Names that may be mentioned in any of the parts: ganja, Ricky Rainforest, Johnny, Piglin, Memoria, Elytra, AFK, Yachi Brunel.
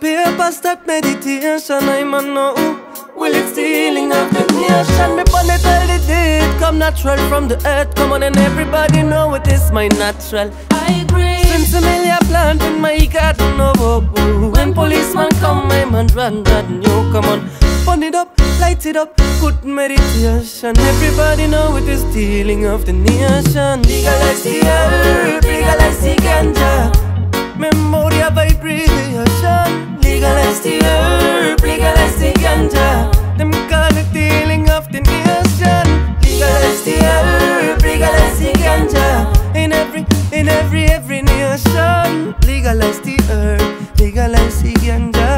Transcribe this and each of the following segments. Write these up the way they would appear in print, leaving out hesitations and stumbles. papers that meditation I man know. Will it healing of the nation? Me pon it all the day. It come natural from the earth. Come on and everybody know it is my natural. I agree. Since a million plant in my garden, oh, oh. When policeman come, my man run, yo, come on. Pon it up, light it up, good meditation. Everybody know it is the healing of the nation. Legalize the herb, legalize the ganja. Memoria vibration. Legalize the herb, legalize the ganja. Them call it the healing of the nation. Legalize the herb, legalize the ganja. In every nation. Legalize the herb, legalize the ganja.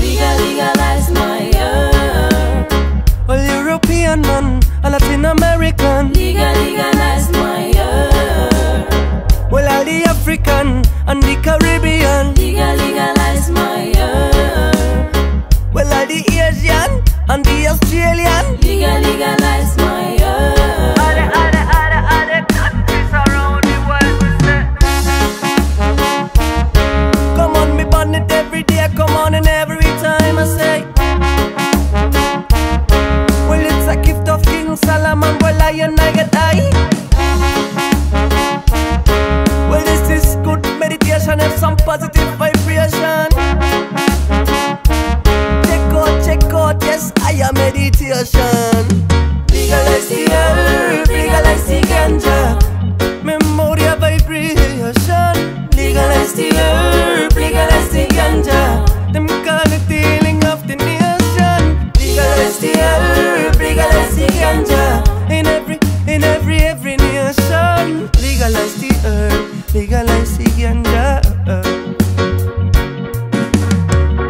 Legalize my herb. All European man, a Latin American. Legalize my herb. Well, all the African and the Caribbean. Legalize my herb. Well, all the Asian and the Australian. Legalize my herb. All the countries around the world we say. Come on, me burn it every day. Come on, and every time I say. Well, it's a gift of King Solomon. Well, I and I get high. Have some positive vibration. Check out, yes, I am meditation. Legalize the herb, legalize the ganja. Memoria vibration. Legalize the herb, legalize the ganja. Them call it the healing of the nation. Legalize the herb, legalize the ganja. In every nation. Legalize the herb, legalize the ganja.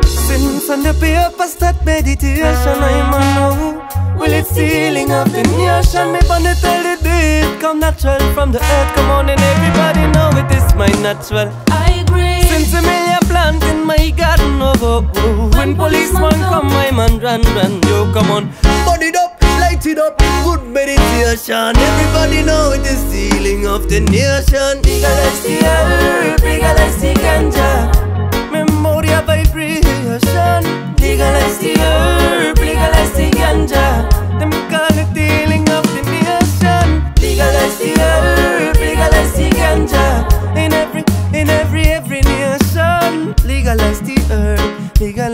Since on the papers that meditation, I'm on now. Well, it's the healing of the nation. Me born to tell the deed, come natural from the earth. Come on and everybody know it is my natural. I agree. Since a million plant in my garden, oh, oh, oh. When policeman come, my man run, yo, come on. Burn it up, light it up, good meditation. Everybody know it is the healing of the nation. Legalize the herb, legalize the ganja. Memoria vibration. Legalize the herb, legalize the ganja. Them call it the healing of the nation. Legalize the herb, legalize the ganja. In every nation. Legalize the herb, legalize